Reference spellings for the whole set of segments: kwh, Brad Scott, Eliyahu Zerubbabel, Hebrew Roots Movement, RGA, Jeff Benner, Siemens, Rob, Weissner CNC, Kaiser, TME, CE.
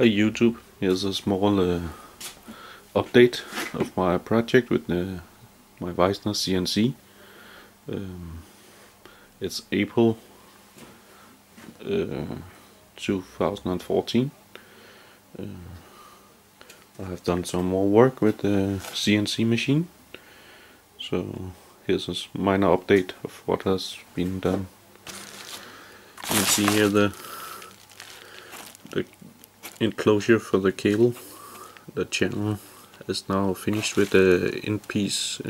YouTube, here's a small update of my project with my Weissner CNC. It's April 2014. I have done some more work with the CNC machine, so here's a minor update of what has been done. You can see here the enclosure for the cable. The channel is now finished with the end piece,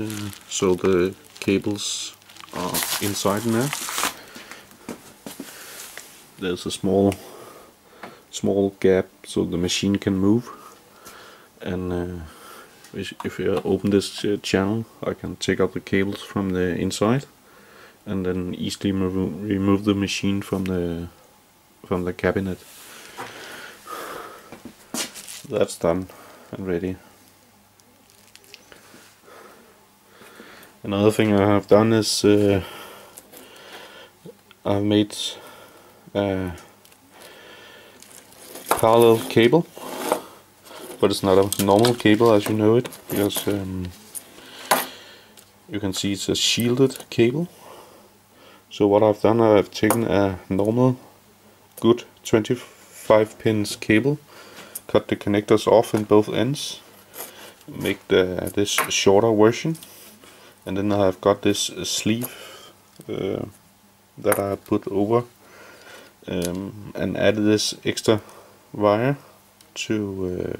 so the cables are inside now. There's a small gap so the machine can move, and if I open this channel, I can take out the cables from the inside and then easily remove the machine from the cabinet. That's done and ready. Another thing I have done is I've made a parallel cable, but it's not a normal cable as you know it, because you can see it's a shielded cable. So what I've done, I've taken a normal good 25 pins cable, cut the connectors off in both ends, make this shorter version, and then I've got this sleeve that I put over and added this extra wire to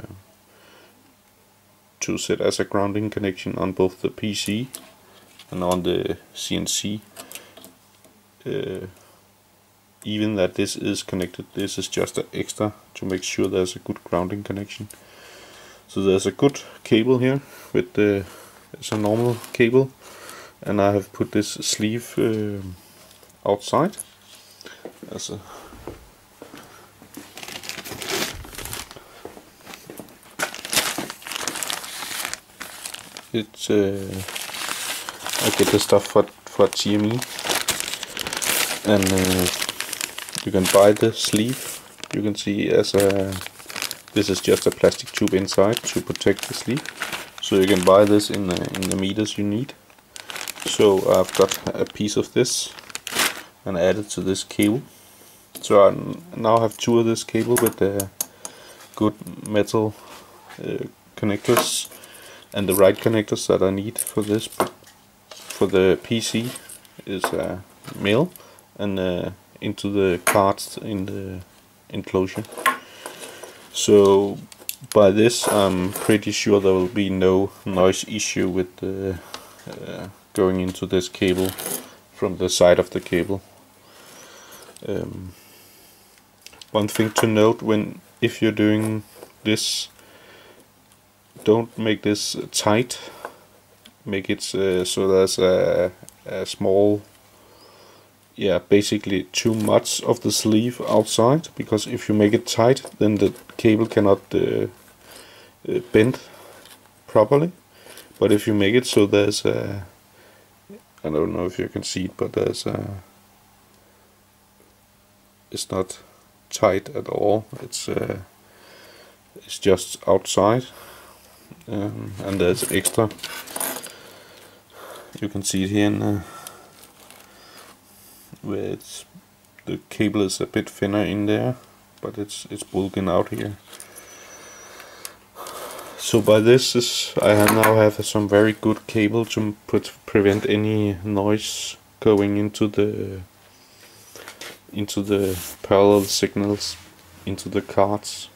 set as a grounding connection on both the PC and on the CNC, even that this is connected. This is just an extra to make sure there's a good grounding connection. So there's a good cable here with the, it's a normal cable, and I have put this sleeve outside. I get this stuff for TME, and you can buy the sleeve. You can see this is just a plastic tube inside to protect the sleeve, so you can buy this in the meters you need. So I've got a piece of this and added to this cable. So I now have two of this cable with the good metal connectors and the right connectors that I need for this. For the PC is a male and into the cards in the enclosure. So by this I'm pretty sure there will be no noise issue with the going into this cable from the side of the cable. One thing to note, if you're doing this, don't make this tight. Make it so there's a small, basically too much of the sleeve outside, because if you make it tight, then the cable cannot bend properly. But if you make it so there's a, I don't know if you can see it, but there's a, it's not tight at all. It's just outside, and there's extra. You can see it here in where the cable is a bit thinner in there, but it's bulging out here. So by this, I now have some very good cable to prevent any noise going into the parallel signals into the cards.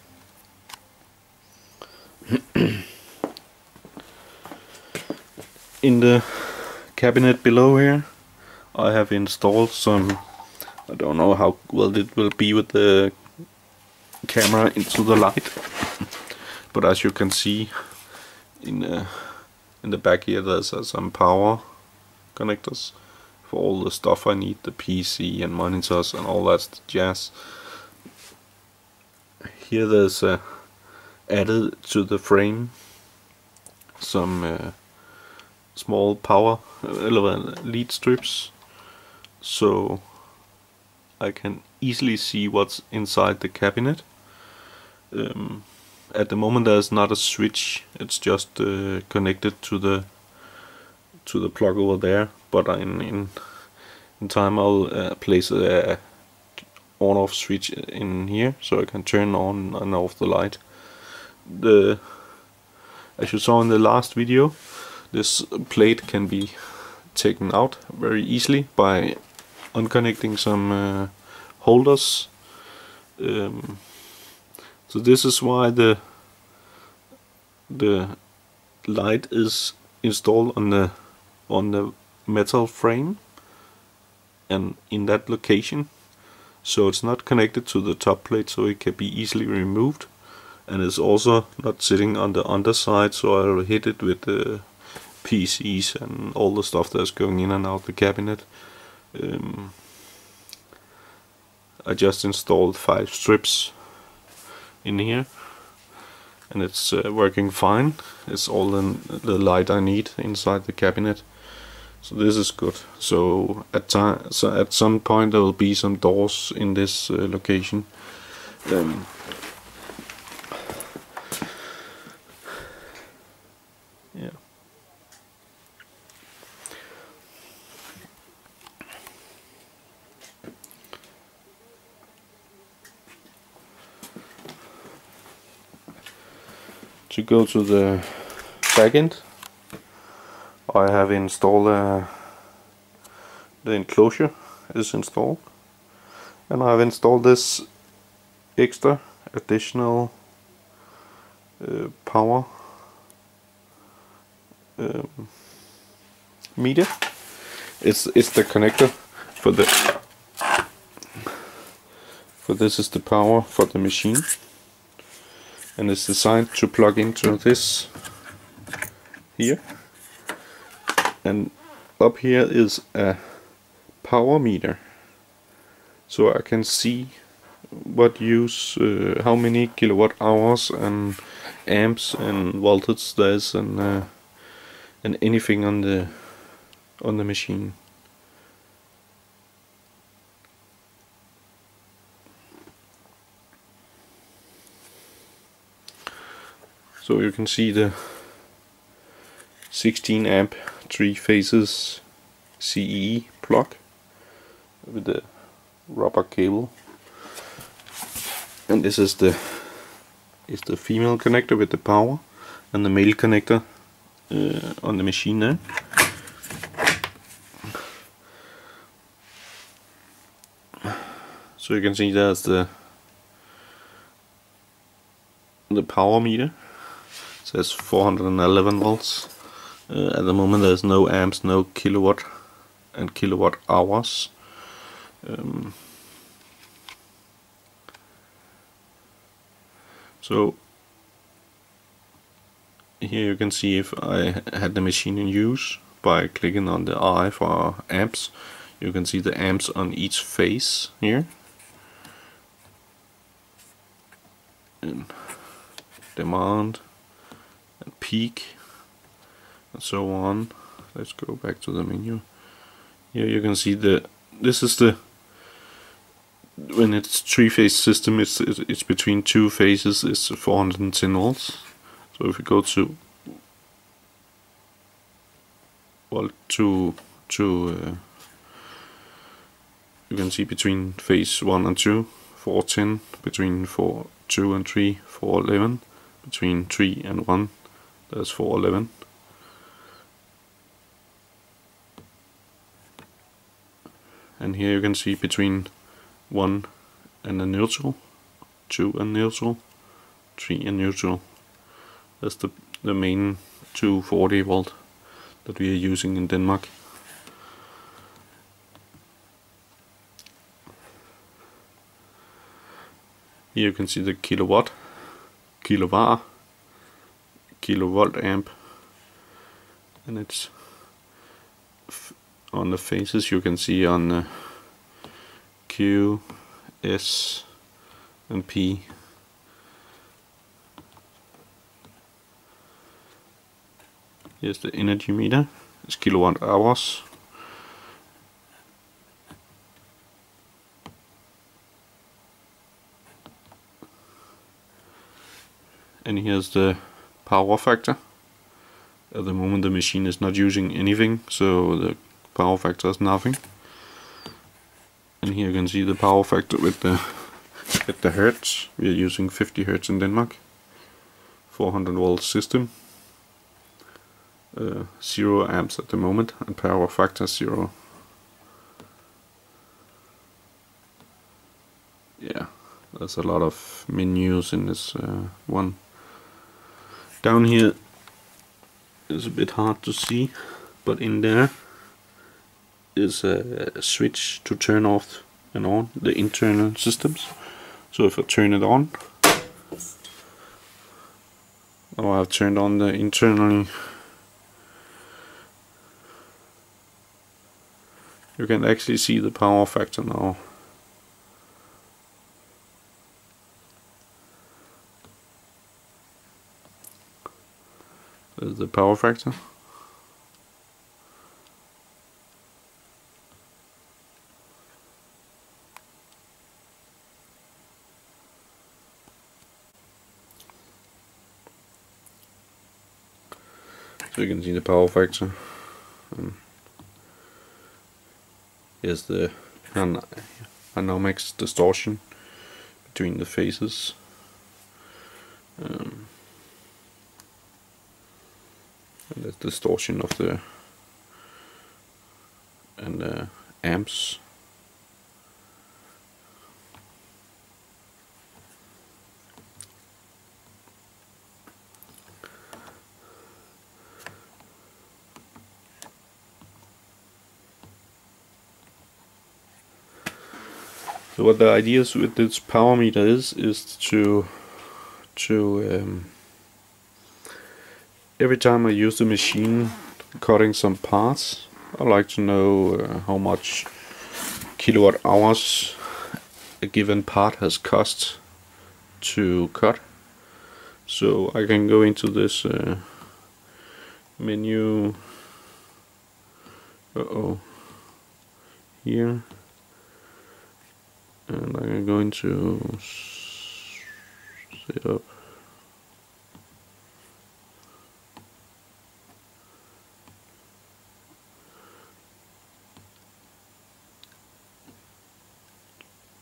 In the cabinet below here, I have installed some, I don't know how well it will be with the camera into the light, but as you can see in the back here, there's some power connectors for all the stuff I need, the PC and monitors and all that jazz. Here there's added to the frame some small power lead strips, so I can easily see what's inside the cabinet. At the moment there's not a switch, it's just connected to the plug over there, but in time I'll place a on-off switch in here so I can turn on and off the light. As you saw in the last video, this plate can be taken out very easily by unconnecting some holders. So this is why the light is installed on the metal frame and in that location, so it's not connected to the top plate, so it can be easily removed, and it's also not sitting on the underside, so I'll hit it with the PCs and all the stuff that's going in and out the cabinet. I just installed 5 strips in here, and it's working fine. It's all the light I need inside the cabinet, so this is good. So at some point there will be some doors in this location. Yeah. To go to the backend, I have installed the enclosure is installed, and I've installed this extra additional power meter. It's the connector for the this is the power for the machine. And it's designed to plug into this here, and up here is a power meter, so I can see what use, how many kilowatt hours and amps and voltage there's, and anything on the machine. So you can see the 16 amp 3 phases CE plug with the rubber cable, and this is the female connector with the power, and the male connector on the machine there. So you can see there's the power meter. It says 411 volts. At the moment there's no amps, no kilowatt and kilowatt hours. So here you can see if I had the machine in use by clicking on the I for amps. You can see the amps on each phase here. And demand, peak, and so on. Let's go back to the menu. Here you can see this is when it's 3-phase system, it's between 2 phases, it's 410 volts. So if we go to you can see between phase 1 and 2, 410, between 2 and 3, 411, between 3 and 1. There's 411. And here you can see between 1 and the neutral, 2 and neutral, 3 and neutral. That's the main 240 volt that we are using in Denmark. Here you can see the kilowatt, kilowatt, kilovolt amp, and it's on the phases. You can see on the Q, S, and P. Here's the energy meter. It's kilowatt hours. and here's the power factor. At the moment the machine is not using anything, so the power factor is nothing. And here you can see the power factor with the hertz. We are using 50 hertz in Denmark. 400 volt system. 0 amps at the moment, and power factor 0. Yeah, there's a lot of menus in this one. Down here is a bit hard to see, but in there is a switch to turn off and on the internal systems. So if I turn it on, now I've turned on the internal. You can actually see the power factor now. There's the power factor. So you can see the power factor. Here's the anomics distortion between the phases. And the distortion of the amps. So what the idea is with this power meter is to every time I use the machine cutting some parts, I like to know how much kilowatt hours a given part has cost to cut. So I can go into this menu here. And I'm going to set up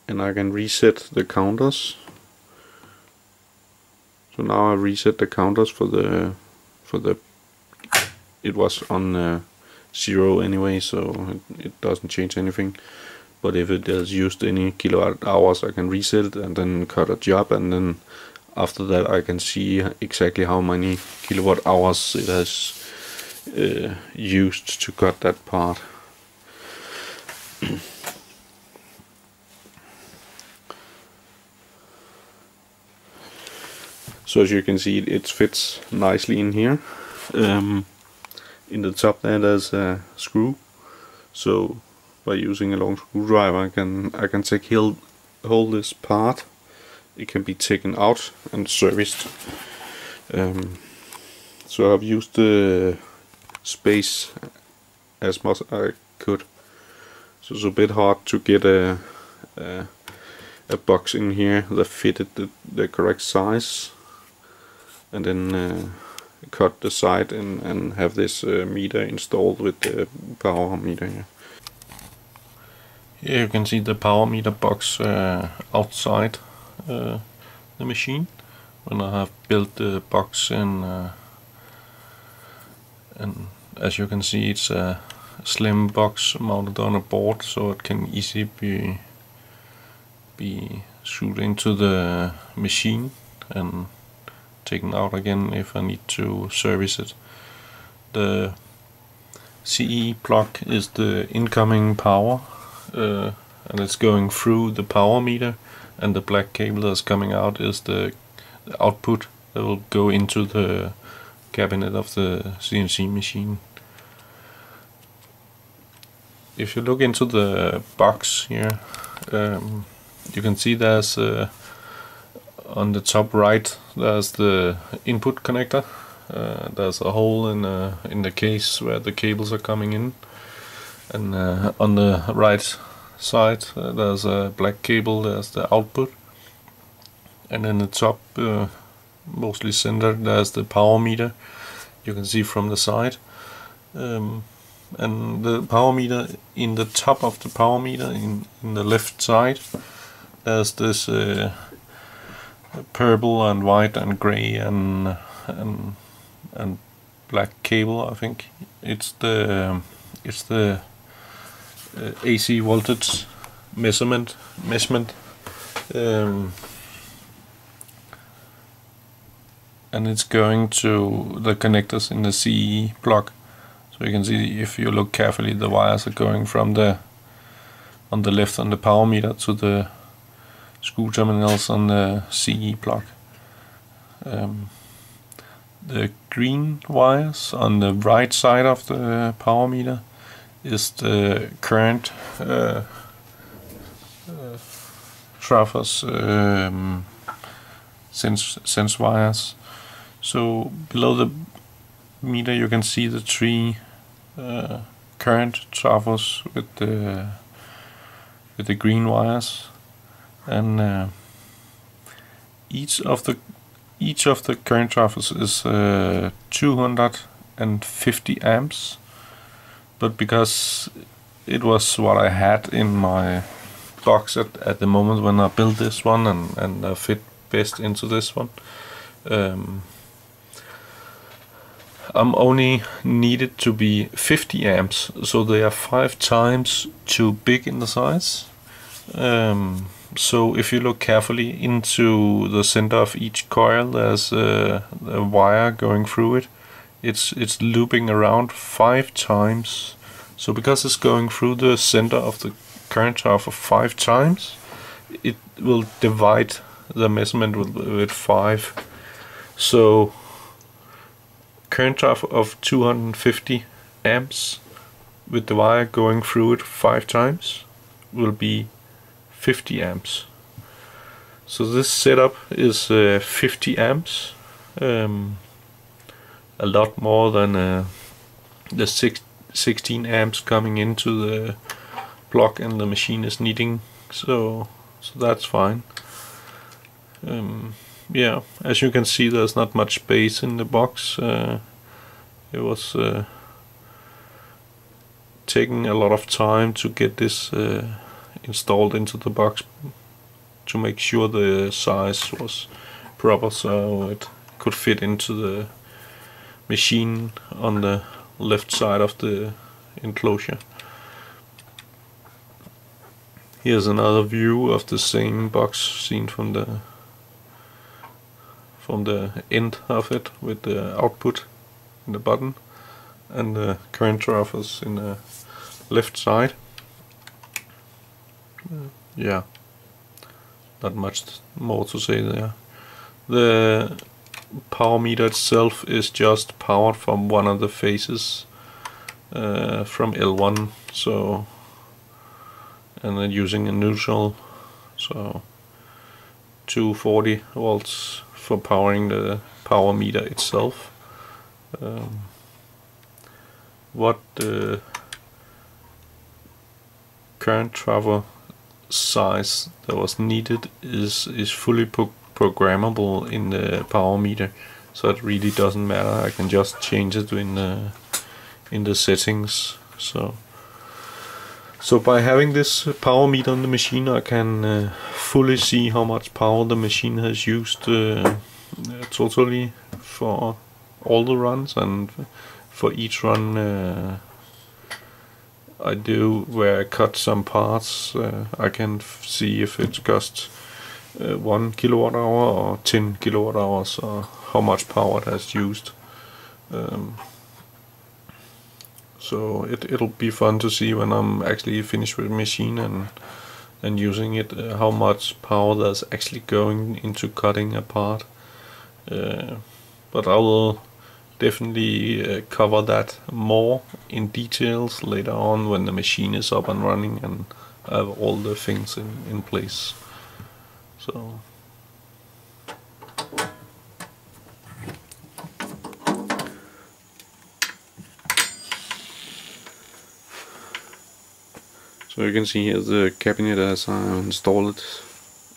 and I can reset the counters. So now I reset the counters for the it was on 0 anyway, so it doesn't change anything. But if it has used any kilowatt hours, I can reset it and then cut a job, and then after that I can see exactly how many kilowatt hours it has used to cut that part. So as you can see, it fits nicely in here. In the top there, there's a screw. So by using a long screwdriver, I can take hold this part. It can be taken out and serviced. So I've used the space as much as I could. So it's a bit hard to get a box in here that fitted the correct size, and then cut the side and have this meter installed with the power meter here. Here you can see the power meter box outside the machine. When I have built the box in, and as you can see, it's a slim box mounted on a board, so it can easily be screwed into the machine and taken out again if I need to service it. The CE plug is the incoming power. And it's going through the power meter, and the black cable that's coming out is the output that will go into the cabinet of the CNC machine. If you look into the box here, you can see there's on the top right there's the input connector. There's a hole in the case where the cables are coming in. And on the right side there's a black cable, there's the output, and in the top mostly cinder. There's the power meter, you can see from the side. And the power meter, in the top of the power meter, in the left side, there's this purple and white and grey and black cable. I think it's the AC voltage measurement, and it's going to the connectors in the CE block. So you can see, if you look carefully, the wires are going from the on the left on the power meter to the screw terminals on the CE block. The green wires on the right side of the power meter is the current transfers, sense wires. So below the meter you can see the three current transfers with the green wires, and each of the current transfers is 250 amps. But because it was what I had in my box at the moment when I built this one, and I fit best into this one, I'm only needed to be 50 amps, so they are 5 times too big in the size. So if you look carefully into the center of each coil, there's a wire going through it. It's looping around 5 times. So because it's going through the center of the current transfer 5 times, it will divide the measurement with 5. So current transfer of 250 amps with the wire going through it 5 times will be 50 amps. So this setup is 50 amps, a lot more than the 16 amps coming into the block and the machine is needing. So that's fine. Yeah, as you can see, there's not much space in the box. It was taking a lot of time to get this installed into the box, to make sure the size was proper so it could fit into the machine on the left side of the enclosure. Here's another view of the same box seen from the end of it, with the output in the button and the current transfers in the left side. Yeah, not much more to say there. The power meter itself is just powered from one of the phases, from L1, so, and then using a neutral, so 240 volts for powering the power meter itself. What the current transfer size that was needed is fully programmable in the power meter, so it really doesn't matter. I can just change it in the settings. So by having this power meter on the machine, I can fully see how much power the machine has used totally for all the runs, and for each run I do, where I cut some parts, I can see if it costs 1 kilowatt hour or 10 kilowatt hours, or how much power it has used. So it'll be fun to see when I'm actually finished with the machine and using it, how much power that's actually going into cutting a part. But I will definitely cover that more in details later on, when the machine is up and running and I have all the things in place. So you can see here the cabinet as I installed it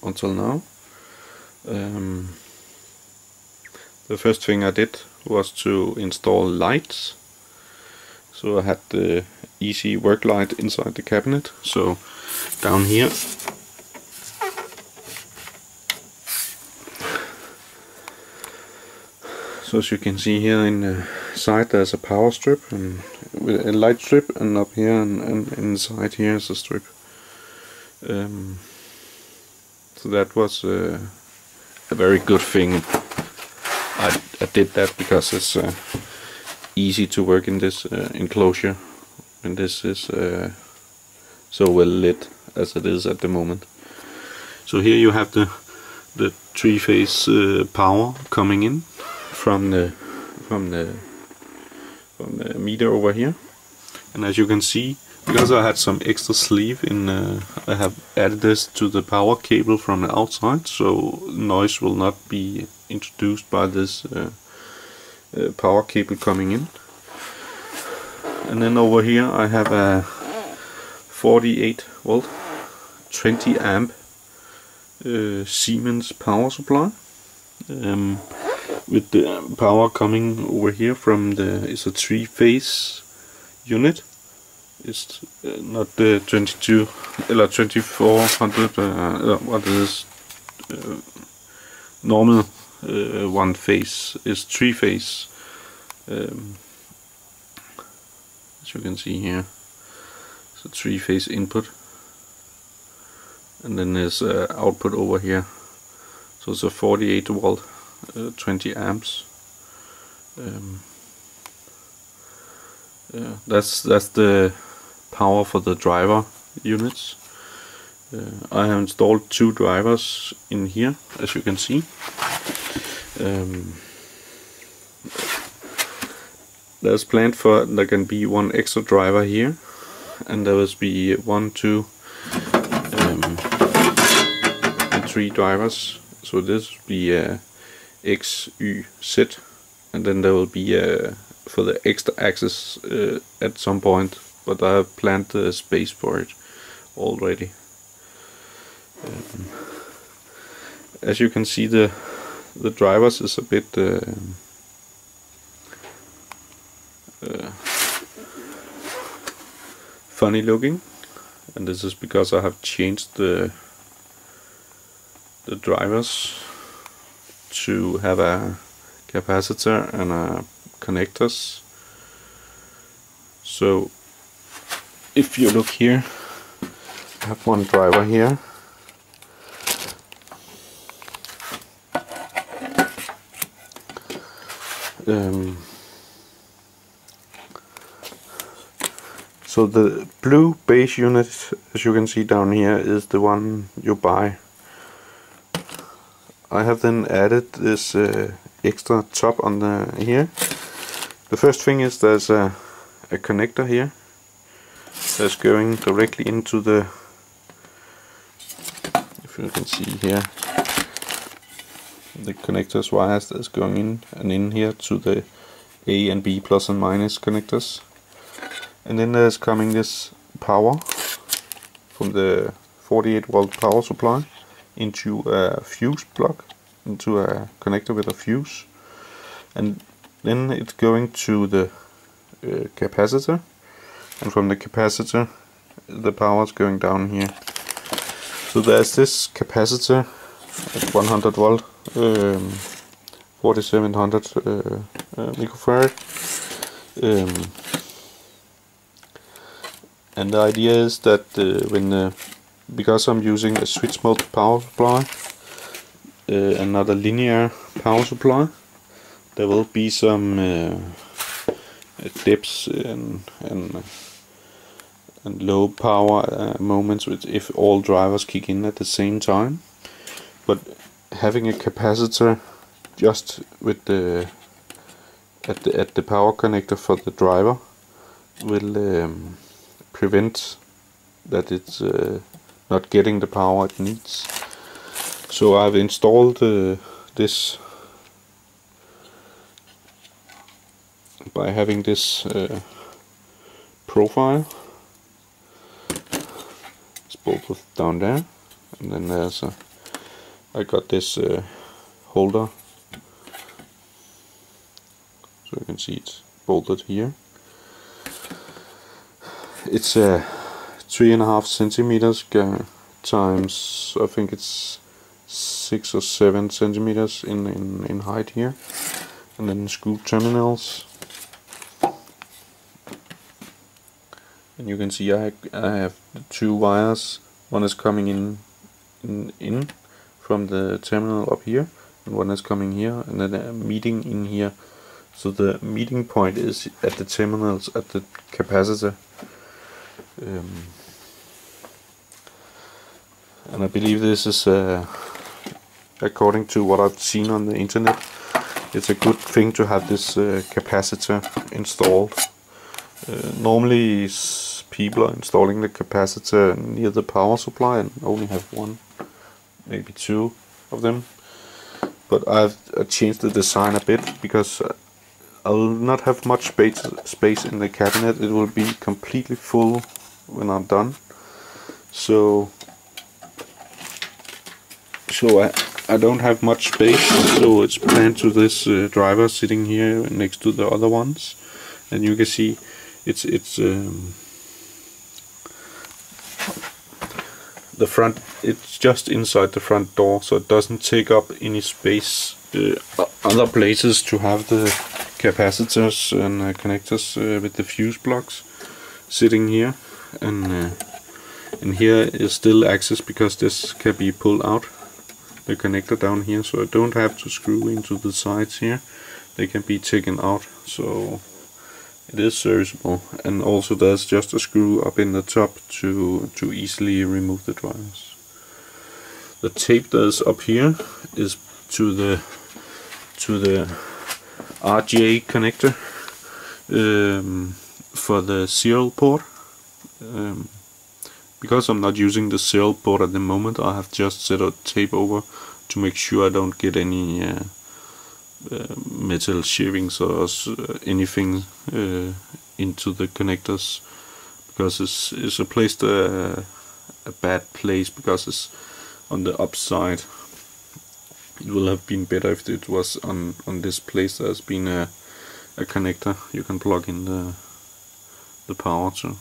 until now. The first thing I did was to install lights. So I had the EC work light inside the cabinet. So down here . So as you can see here in the side there's a power strip and a light strip, and up here and inside here is a strip. So that was a very good thing. I did that because it's easy to work in this enclosure, and this is so well lit as it is at the moment. So here you have the three-phase power coming in from the meter over here, and as you can see, because I had some extra sleeve in, I have added this to the power cable from the outside, so noise will not be introduced by this power cable coming in. And then over here I have a 48 volt 20 amp Siemens power supply, with the power coming over here from the, it's a three-phase unit. It's not the 2400 what is normal one phase, is three-phase, as you can see here. It's a three-phase input, and then there's output over here. So it's a 48 volt 20 amps. That's the power for the driver units. I have installed two drivers in here, as you can see. There's planned for, there can be one extra driver here, and there will be one, two, and three drivers. So this will be X, Y, Z, and then there will be for the extra axis at some point, but I have planned the space for it already. As you can see, the drivers is a bit funny looking, and this is because I have changed the drivers to have a capacitor and a connectors. So if you look here, I have one driver here, so the blue base unit, as you can see down here, is the one you buy. I have then added this extra top on the here. The first thing is there's a connector here that's going directly into the, if you can see here, the connectors wires that's going in and in here to the A and B plus and minus connectors. And then there's coming this power from the 48 volt power supply into a fuse plug, into a connector with a fuse, and then it's going to the capacitor, and from the capacitor the power is going down here. So there's this capacitor at 100 volt 4700 microfarad, and the idea is that because I'm using a switch mode power supply, another linear power supply, there will be some dips and low power moments with, if all drivers kick in at the same time. But having a capacitor just with the at the power connector for the driver will prevent that it's not getting the power it needs. So I've installed this by having this profile. It's bolted down there, and then there's I got this holder can see it's bolted here. It's a 3.5 centimeters times, I think it's 6 or 7 centimeters in height here, and then screw terminals. And you can see I have two wires. One is coming in from the terminal up here, and one is coming here, and then a meeting in here. So the meeting point is at the terminals at the capacitor. And I believe this is according to what I've seen on the internet, it's a good thing to have this capacitor installed. Normally people are installing the capacitor near the power supply and only have one, maybe two of them. But I changed the design a bit because I'll not have much space in the cabinet. It will be completely full when I'm done. So I don't have much space, so it's planned to this driver sitting here next to the other ones. And you can see it's the front. It's just inside the front door, so it doesn't take up any space. Other places to have the capacitors and connectors with the fuse blocks sitting here, and here is still access because this can be pulled out, the connector down here, so I don't have to screw into the sides here. They can be taken out, so it is serviceable. And also there's just a screw up in the top to easily remove the drivers. The tape that is up here is to the RGA connector for the serial port. Because I'm not using the serial port at the moment, I have just set a tape over to make sure I don't get any metal shavings or anything into the connectors, because it's placed a bad place, because it's on the upside. It will have been better if it was on this place. There's been a connector you can plug in the power to.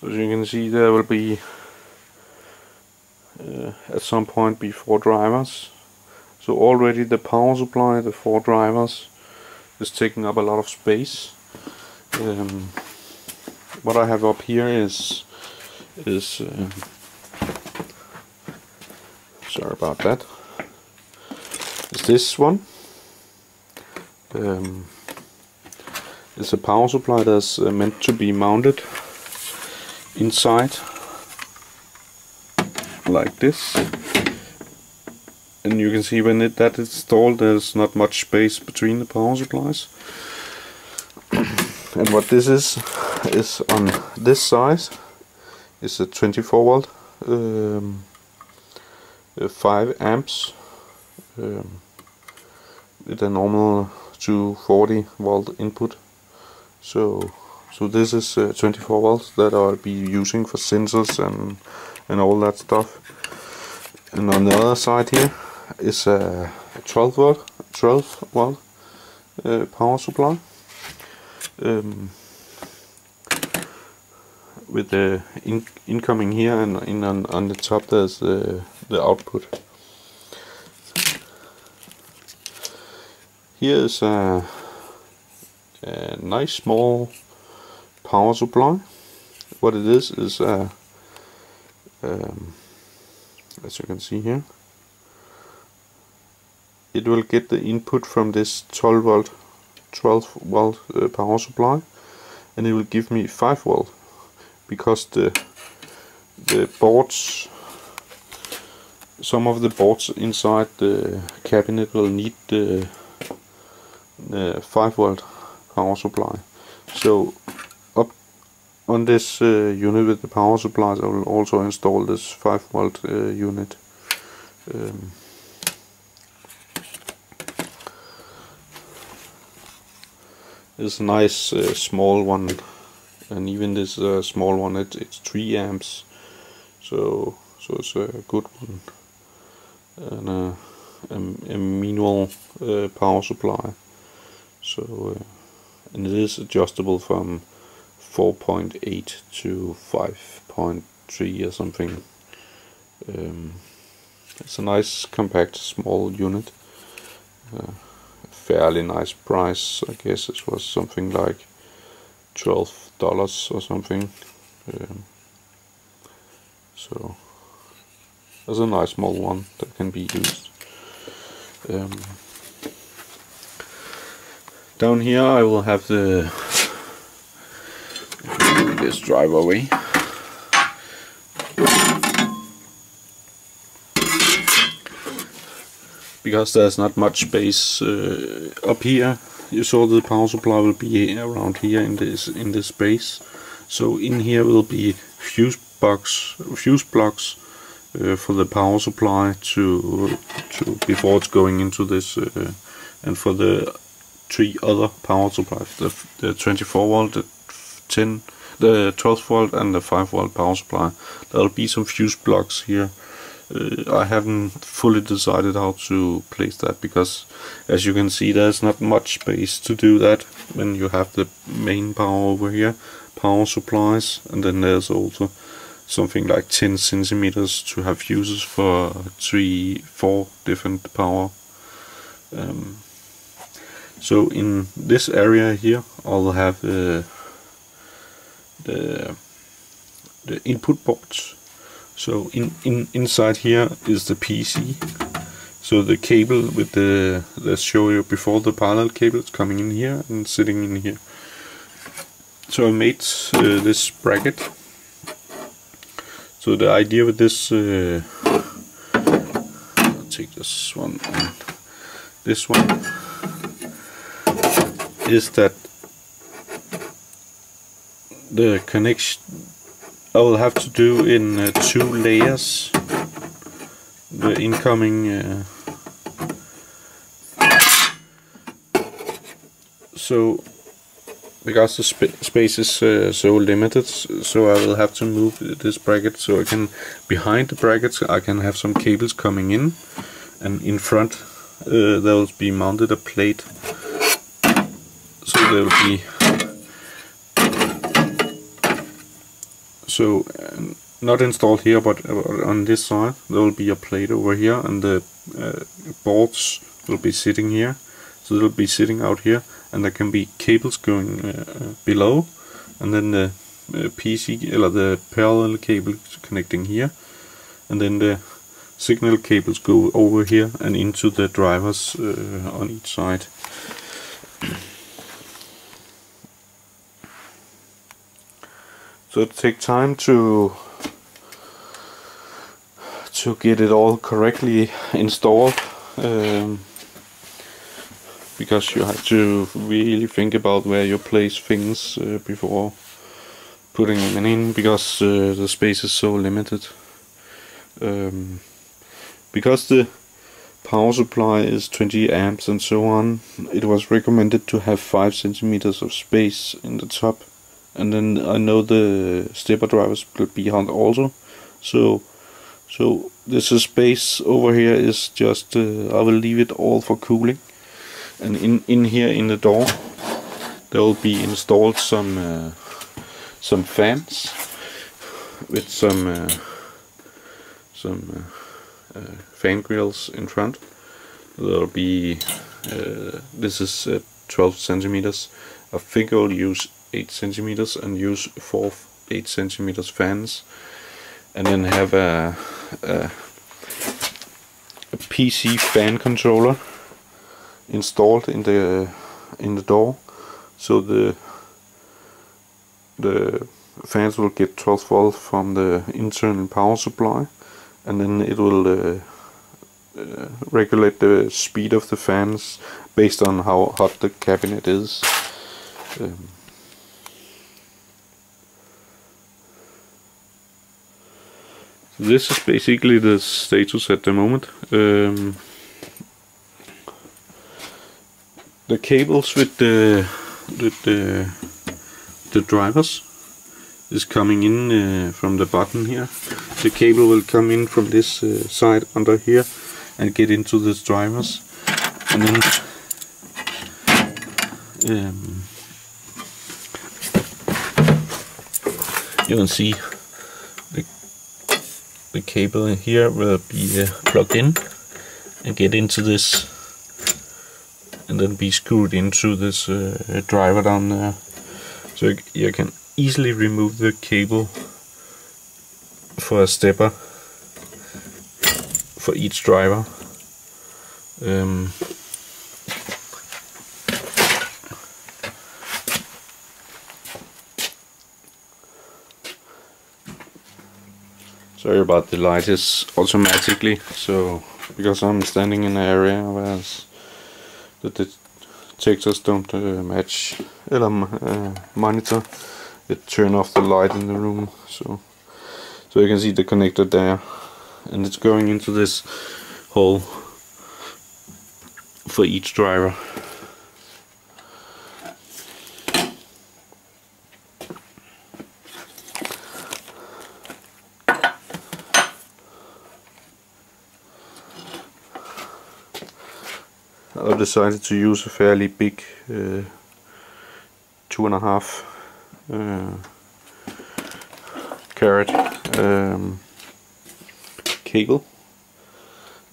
So as you can see, there will be at some point be 4 drivers. So already the power supply, the 4 drivers, is taking up a lot of space. What I have up here is sorry about that, is this one. It's a power supply that's meant to be mounted inside like this, and you can see when that is installed, there's not much space between the power supplies. And what this is on this side is a 24 volt, 5 amps, with a normal 240 volt input. So this is 24 volts that I'll be using for sensors and all that stuff. And on the other side here is a 12 volt power supply with the incoming here, and on the top there's the output. Here is a nice small power supply. What it is as you can see here, it will get the input from this 12 volt power supply, and it will give me 5 volt, because the boards, some of the boards inside the cabinet will need the 5 volt power supply. So on this unit with the power supplies, I will also install this 5 volt unit. It's a nice small one and even this small one, it's 3 amps, so it's a good one, and a minimal power supply. So and it is adjustable from 4.8 to 5.3 or something. It's a nice compact small unit. Fairly nice price. I guess it was something like $12 or something. So that's a nice small one that can be used. Down here I will have the this driver away. Because there's not much space up here. You saw the power supply will be around here in this space. So in here will be fuse blocks for the power supply to before it's going into this, and for the 3 other power supplies, the 24 volt, the 12 volt, and the 5 volt power supply. There'll be some fuse blocks here. I haven't fully decided how to place that, because as you can see there's not much space to do that when you have the main power over here, power supplies, and then there's also something like 10 centimeters to have fuses for 3-4 different power. So in this area here I'll have the input ports. So inside here is the PC. So the cable with the, let's show you before, the parallel cable is coming in here and sitting in here. So I made this bracket. So the idea with this, I'll take this one and this one, is that the connection I will have to do in 2 layers, the incoming, so because the space is so limited, so I will have to move this bracket, so I can, behind the brackets I can have some cables coming in, and in front there will be mounted a plate, so there will be. So not installed here, but on this side there will be a plate over here, and the boards will be sitting here. So they'll be sitting out here, and there can be cables going below, and then the PC or the parallel cable connecting here, and then the signal cables go over here and into the drivers on each side. So it takes time to get it all correctly installed, because you have to really think about where you place things before putting them in, because the space is so limited. Because the power supply is 20 amps and so on, it was recommended to have 5 centimeters of space in the top. And then I know the stepper drivers will be on also, so this space over here is just I will leave it all for cooling. And in here in the door there will be installed some fans with some fan grills in front. There will be this is 12 centimeters. I think I will use 8 centimeters and use 4 8 centimeters fans, and then have a PC fan controller installed in the door, so the fans will get 12 volt from the internal power supply, and then it will regulate the speed of the fans based on how hot the cabinet is. This is basically the status at the moment. The cables with the drivers is coming in from the bottom here. The cable will come in from this side under here and get into the drivers, and then you can see the cable in here will be plugged in and get into this and then be screwed into this driver down there. So you can easily remove the cable for a stepper for each driver. Sorry about the light is automatically, so because I'm standing in an area where the detectors don't match the monitor, it turn off the light in the room. So you can see the connector there, and it's going into this hole for each driver. I decided to use a fairly big 2.5 carat cable.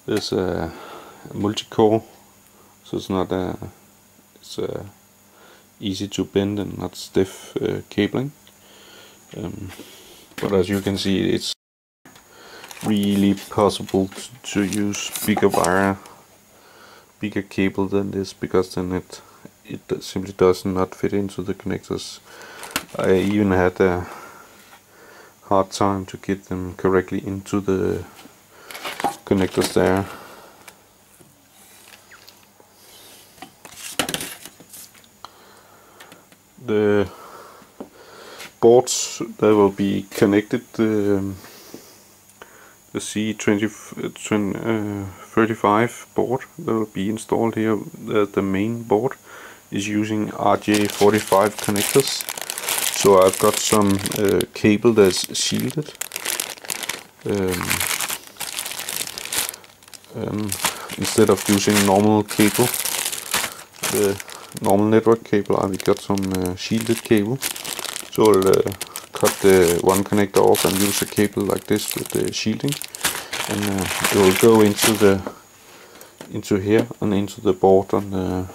There's a multi-core, so it's not a, it's a easy to bend and not stiff cabling. But as you can see, it's really possible to use bigger wire, bigger cable than this, because then it simply does not fit into the connectors. I even had a hard time to get them correctly into the connectors there. The boards that will be connected, the C35 board that will be installed here, the main board is using RGA45 connectors. So I've got some cable that's shielded instead of using normal cable, the normal network cable. I've got some shielded cable, so I'll cut the one connector off and use a cable like this with the shielding, and it will go into the here and into the board on the.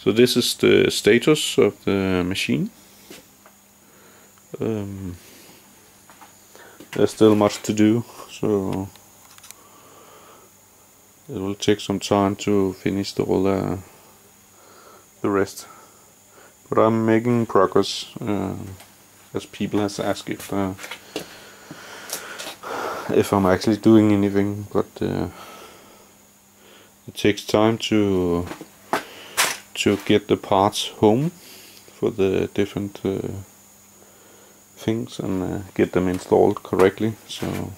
So this is the status of the machine. There's still much to do, so it will take some time to finish all the rest. But I'm making progress, as people has asked if I'm actually doing anything, but it takes time to get the parts home for the different things and get them installed correctly. So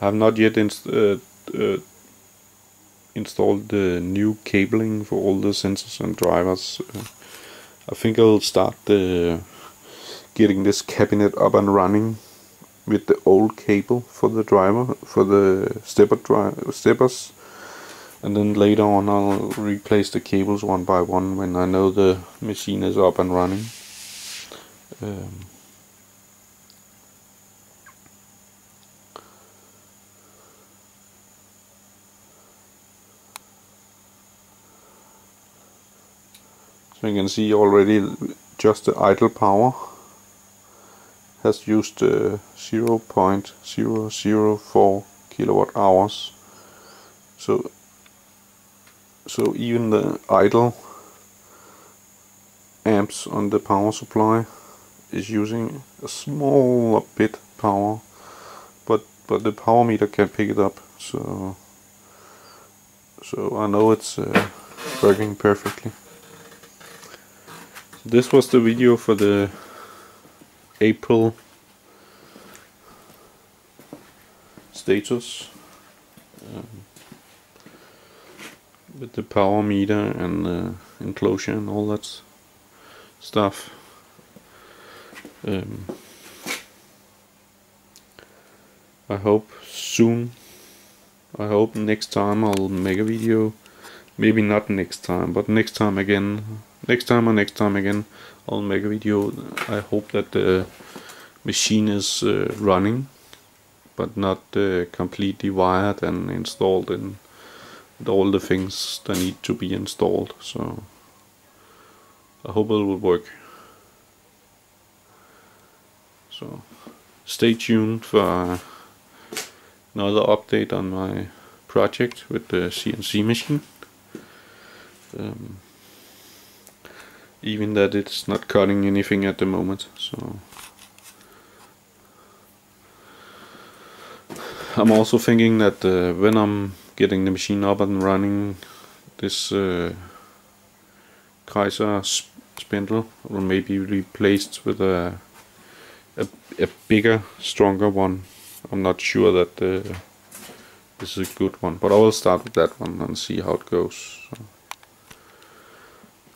I have not yet installed the new cabling for all the sensors and drivers. I think I'll start getting this cabinet up and running with the old cable for the driver, for the steppers. And then later on I'll replace the cables one by one when I know the machine is up and running. So you can see already just the idle power has used 0.004 kilowatt hours. So even the idle amps on the power supply is using a small bit power, but the power meter can pick it up, so I know it's working perfectly. This was the video for the April status. with the power meter and the enclosure and all that stuff. I hope soon, I hope next time I'll make a video, maybe not next time, but next time again, next time or next time again, I'll make a video. I hope that the machine is running, but not completely wired and installed in with all the things that need to be installed, so I hope it will work. So stay tuned for another update on my project with the CNC machine. Even that it's not cutting anything at the moment, so I'm also thinking that when I'm getting the machine up and running, this Kaiser spindle will maybe replaced with a bigger, stronger one. I'm not sure that this is a good one, but I will start with that one and see how it goes. So.